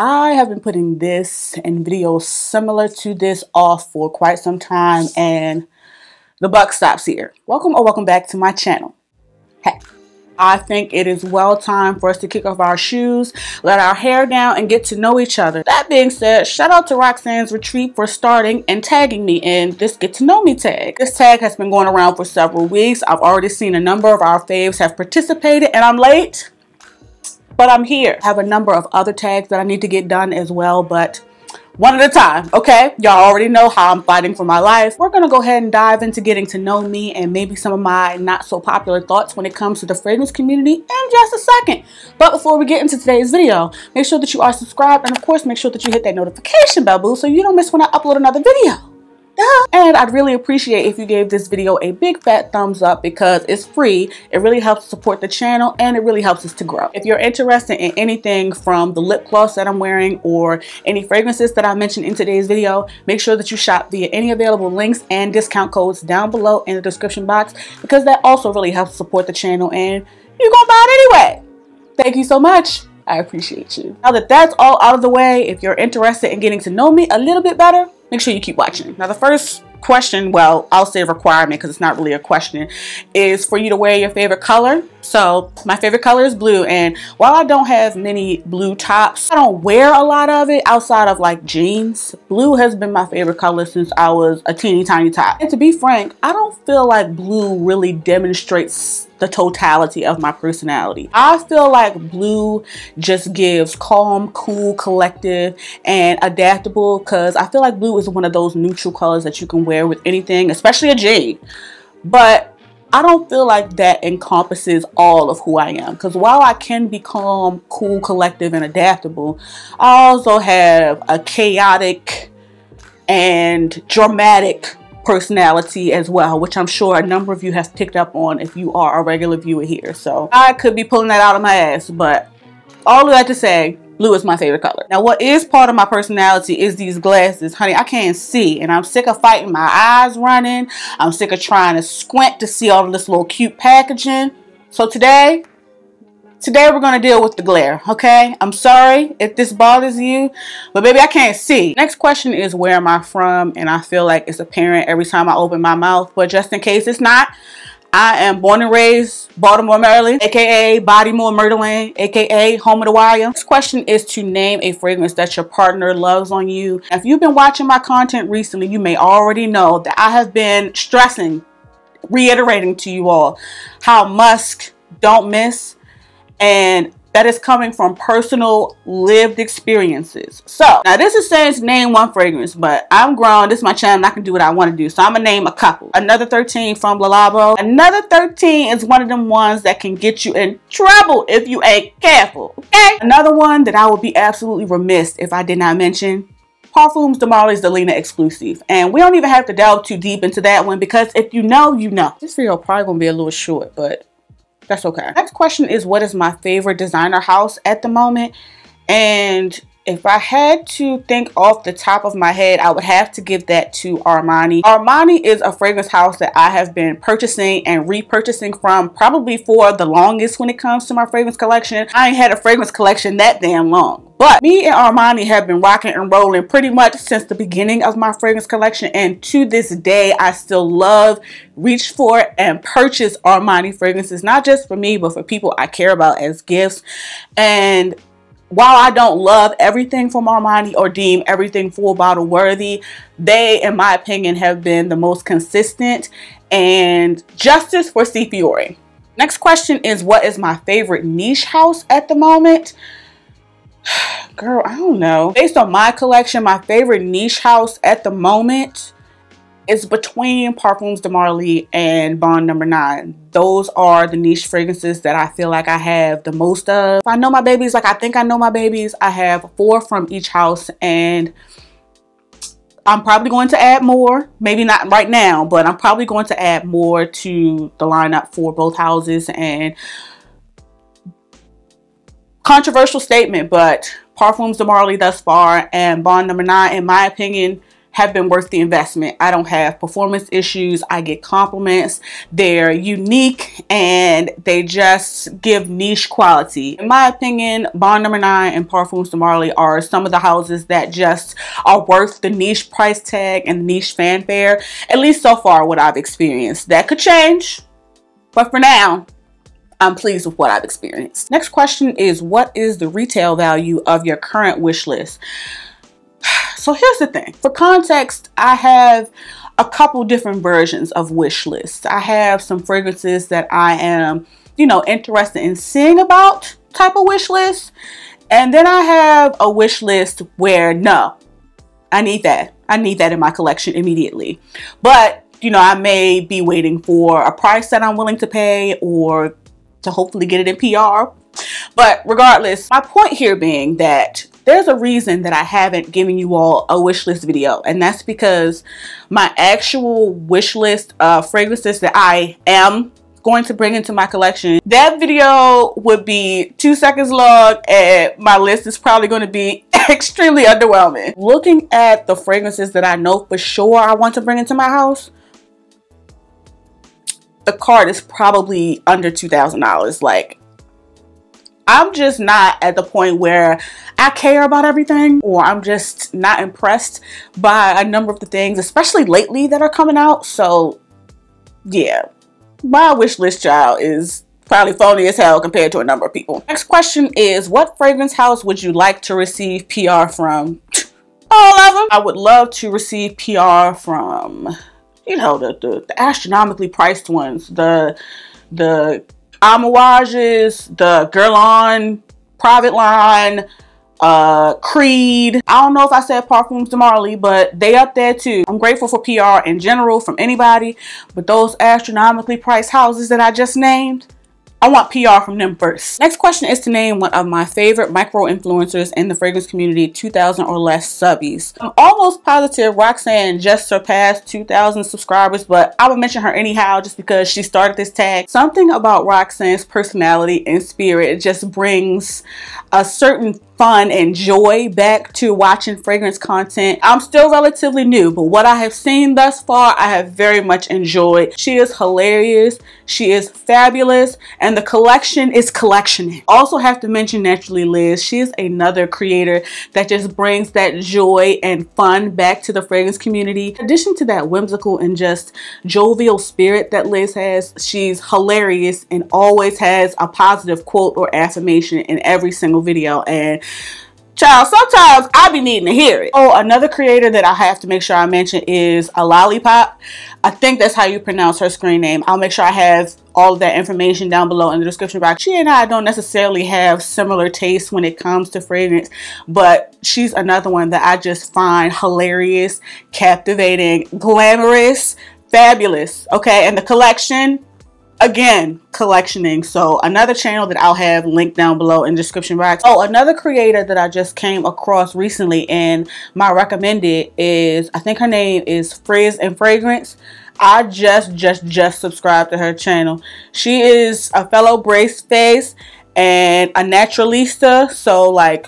I have been putting this and videos similar to this off for quite some time, and the buck stops here. Welcome or welcome back to my channel. Hey, I think it is well time for us to kick off our shoes, let our hair down, and get to know each other. That being said, shout out to Roxanne's Retreat for starting and tagging me in this Get to Know Me tag. This tag has been going around for several weeks. I've already seen a number of our faves have participated, and I'm late, but I'm here. I have a number of other tags that I need to get done as well, but one at a time, okay? Y'all already know how I'm fighting for my life. We're gonna go ahead and dive into getting to know me and maybe some of my not so popular thoughts when it comes to the fragrance community in just a second. But before we get into today's video, make sure that you are subscribed, and of course, make sure that you hit that notification bell, boo, so you don't miss when I upload another video. And I'd really appreciate if you gave this video a big fat thumbs up, because it's free. It really helps support the channel, and it really helps us to grow. If you're interested in anything from the lip gloss that I'm wearing or any fragrances that I mentioned in today's video, make sure that you shop via any available links and discount codes down below in the description box, because that also really helps support the channel, and you're gonna buy it anyway. Thank you so much. I appreciate you. Now that that's all out of the way, if you're interested in getting to know me a little bit better, make sure you keep watching. Now the first question, well, I'll say requirement because it's not really a question, is for you to wear your favorite color. So my favorite color is blue, and while I don't have many blue tops, I don't wear a lot of it outside of like jeans. Blue has been my favorite color since I was a teeny tiny top. And to be frank, I don't feel like blue really demonstrates the totality of my personality. I feel like blue just gives calm, cool, collective, and adaptable, because I feel like blue is one of those neutral colors that you can wear with anything, especially a jean. But I don't feel like that encompasses all of who I am, because while I can be calm, cool, collective, and adaptable, I also have a chaotic and dramatic personality as well, which I'm sure a number of you have picked up on if you are a regular viewer here. So I could be pulling that out of my ass, but all of that to say, blue is my favorite color. Now what is part of my personality is these glasses. Honey, I can't see, and I'm sick of fighting my eyes running. I'm sick of trying to squint to see all of this little cute packaging. So today we're gonna deal with the glare, okay? I'm sorry if this bothers you, but baby, I can't see. Next question is, where am I from? And I feel like it's apparent every time I open my mouth, but just in case it's not, I am born and raised Baltimore, Maryland, aka Bodymore, Myrtleland, aka home of the wire. This question is to name a fragrance that your partner loves on you. If you've been watching my content recently, you may already know that I have been stressing, reiterating to you all how musk don't miss. And that is coming from personal lived experiences. So now this is saying to name one fragrance, but I'm grown. This is my channel. I can do what I want to do. So I'm going to name a couple. Another 13 from La Labo. Another 13 is one of them ones that can get you in trouble if you ain't careful. Okay. Another one that I would be absolutely remiss if I did not mention, Parfums de Marly's Delina Exclusive. And we don't even have to delve too deep into that one, because if you know, you know. This video probably going to be a little short, but that's okay. Next question is, what is my favorite designer house at the moment? And if I had to think off the top of my head, I would have to give that to Armani. Armani is a fragrance house that I have been purchasing and repurchasing from probably for the longest when it comes to my fragrance collection. I ain't had a fragrance collection that damn long. But me and Armani have been rocking and rolling pretty much since the beginning of my fragrance collection. And to this day, I still love, reach for, and purchase Armani fragrances. Not just for me, but for people I care about as gifts. And while I don't love everything from Armani or deem everything full bottle worthy, they, in my opinion, have been the most consistent. And justice for C. Fiore. Next question is, what is my favorite niche house at the moment? Girl, I don't know. Based on my collection, my favorite niche house at the moment is between Parfums de Marly and Bond No. 9. Those are the niche fragrances that I feel like I have the most of. If I know my babies, like I think I know my babies, I have 4 from each house, and I'm probably going to add more. Maybe not right now, but I'm probably going to add more to the lineup for both houses. And controversial statement, but Parfums de Marly thus far and Bond No. 9, in my opinion, have been worth the investment. I don't have performance issues. I get compliments. They're unique and they just give niche quality. In my opinion, Bond No. 9 and Parfums de Marly are some of the houses that just are worth the niche price tag and the niche fanfare, at least so far what I've experienced. That could change, but for now, I'm pleased with what I've experienced. Next question is, what is the retail value of your current wish list? So here's the thing. For context, I have a couple different versions of wish lists. I have some fragrances that I am, you know, interested in seeing about type of wish list. And then I have a wish list where, no, I need that. I need that in my collection immediately. But, you know, I may be waiting for a price that I'm willing to pay or to hopefully get it in PR. But regardless, my point here being that there's a reason that I haven't given you all a wish list video, and that's because my actual wish list of fragrances that I am going to bring into my collection, that video would be 2 seconds long and my list is probably going to be extremely underwhelming. Looking at the fragrances that I know for sure I want to bring into my house, the card is probably under $2,000. Like, I'm just not at the point where I care about everything, or I'm just not impressed by a number of the things, especially lately, that are coming out. So yeah, my wish list, child, is probably phony as hell compared to a number of people. Next question is, what fragrance house would you like to receive PR from? All of them. I would love to receive PR from, you know, the astronomically priced ones, the Amouages, the Guerlain, Private Line, Creed. I don't know if I said Parfums de Marly, but they up there too. I'm grateful for PR in general from anybody, but those astronomically priced houses that I just named, I want PR from them first. Next question is to name one of my favorite micro-influencers in the fragrance community, 2,000 or less subbies. I'm almost positive Roxanne just surpassed 2,000 subscribers, but I would mention her anyhow just because she started this tag. Something about Roxanne's personality and spirit just brings a certain fun and joy back to watching fragrance content. I'm still relatively new, but what I have seen thus far, I have very much enjoyed. She is hilarious, she is fabulous, and the collection is collectioning. Also have to mention NaturallyLiz. She is another creator that just brings that joy and fun back to the fragrance community. In addition to that whimsical and just jovial spirit that Liz has, she's hilarious and always has a positive quote or affirmation in every single video. And child, sometimes I be needing to hear it. Oh, another creator that I have to make sure I mention is Alalipopp. I think that's how you pronounce her screen name. I'll make sure I have all of that information down below in the description box. She and I don't necessarily have similar tastes when it comes to fragrance, but she's another one that I just find hilarious, captivating, glamorous, fabulous. Okay, and the collection, again, collectioning. So another channel that I'll have linked down below in the description box. Oh, another creator that I just came across recently and my recommended is, I think her name is Frizz and Fragrance. I just subscribed to her channel. She is a fellow brace face and a naturalista. So like,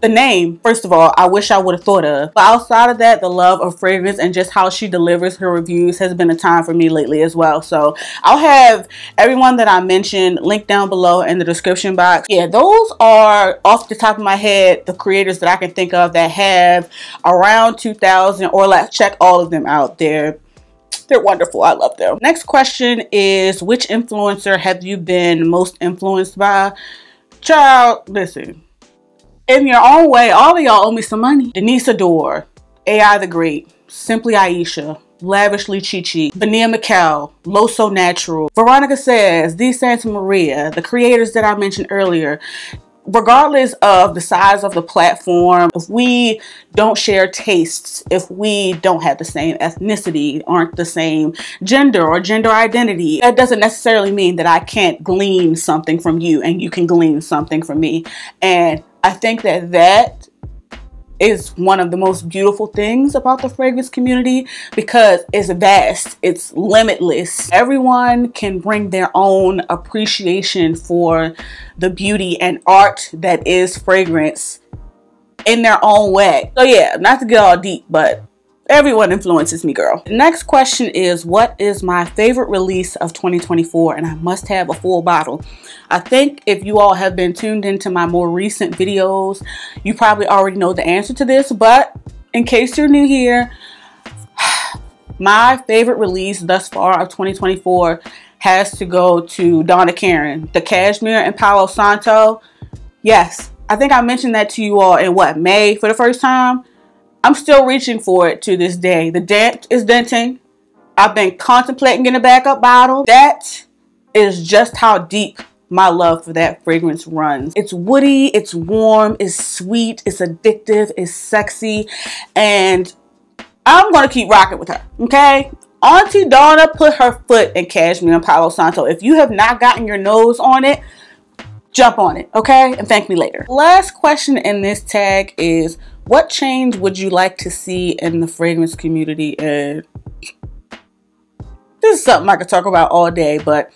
the name, first of all, I wish I would have thought of. But outside of that, the love of fragrance and just how she delivers her reviews has been a time for me lately as well. So I'll have everyone that I mentioned linked down below in the description box. Yeah, those are off the top of my head the creators that I can think of that have around 2,000 or less. Check all of them out there. They're wonderful. I love them. Next question is, which influencer have you been most influenced by? Child, listen. In your own way, all of y'all owe me some money. Denise Adore, AI the Great, Simply Aisha, Lavishly Chi Chi, Vania Mickelle, Loso Natural, Veronica Says, D. Santa Maria, the creators that I mentioned earlier. Regardless of the size of the platform, if we don't share tastes, if we don't have the same ethnicity, aren't the same gender or gender identity, that doesn't necessarily mean that I can't glean something from you and you can glean something from me. And I think that that is one of the most beautiful things about the fragrance community, because it's vast, it's limitless. Everyone can bring their own appreciation for the beauty and art that is fragrance in their own way. So yeah, not to get all deep, but Everyone influences me, girl. Next question is, what is my favorite release of 2024? And I must have a full bottle. I think if you all have been tuned into my more recent videos, you probably already know the answer to this, but in case you're new here, my favorite release thus far of 2024 has to go to Donna Karan, the Cashmere and Palo Santo. Yes, I think I mentioned that to you all in what, May for the first time. I'm still reaching for it to this day. The dent is denting. I've been contemplating getting a backup bottle. That is just how deep my love for that fragrance runs. It's woody, it's warm, it's sweet, it's addictive, it's sexy, and I'm gonna keep rocking with her, okay? Auntie Donna put her foot in Cashmere and Palo Santo. If you have not gotten your nose on it, jump on it, okay? And thank me later. Last question in this tag is, what change would you like to see in the fragrance community? And this is something I could talk about all day, but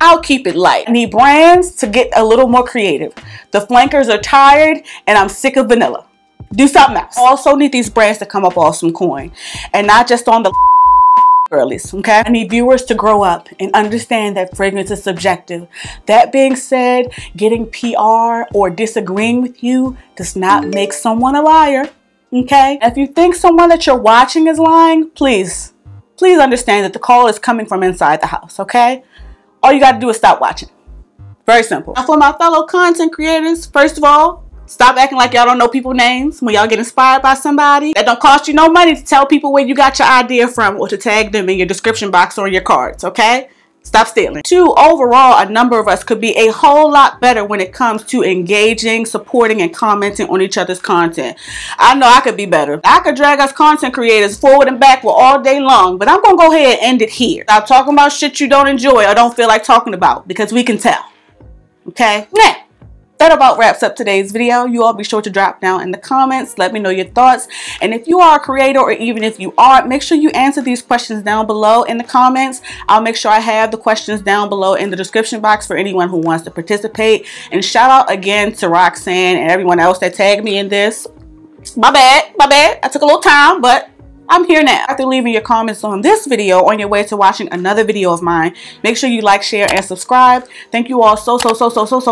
I'll keep it light. I need brands to get a little more creative. The flankers are tired and I'm sick of vanilla. Do something else. Also need these brands to come up off some coin and not just on the girlies, okay? I need viewers to grow up and understand that fragrance is subjective. That being said, getting PR or disagreeing with you does not make someone a liar, okay? If you think someone that you're watching is lying, please understand that the call is coming from inside the house, okay? All you gotta do is stop watching. Very simple. Now for my fellow content creators, first of all, stop acting like y'all don't know people's names when y'all get inspired by somebody. That don't cost you no money to tell people where you got your idea from or to tag them in your description box or your cards, okay? Stop stealing. 2, overall, a number of us could be a whole lot better when it comes to engaging, supporting, and commenting on each other's content. I know I could be better. I could drag us content creators forward and backward all day long, but I'm gonna go ahead and end it here. Stop talking about shit you don't enjoy or don't feel like talking about, because we can tell, okay? Next. That about wraps up today's video. You all be sure to drop down in the comments. Let me know your thoughts. And if you are a creator, or even if you aren't, make sure you answer these questions down below in the comments. I'll make sure I have the questions down below in the description box for anyone who wants to participate. And shout out again to Roxanne and everyone else that tagged me in this. My bad. I took a little time, but I'm here now. After leaving your comments on this video on your way to watching another video of mine, make sure you like, share, and subscribe. Thank you all so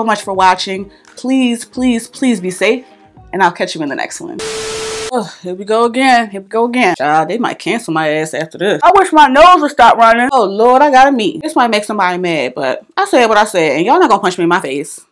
much for watching. Please be safe, and I'll catch you in the next one. Oh, here we go again. Child, they might cancel my ass after this. I wish my nose would stop running. Oh, Lord, I gotta meet. This might make somebody mad, but I said what I said, and y'all not gonna punch me in my face.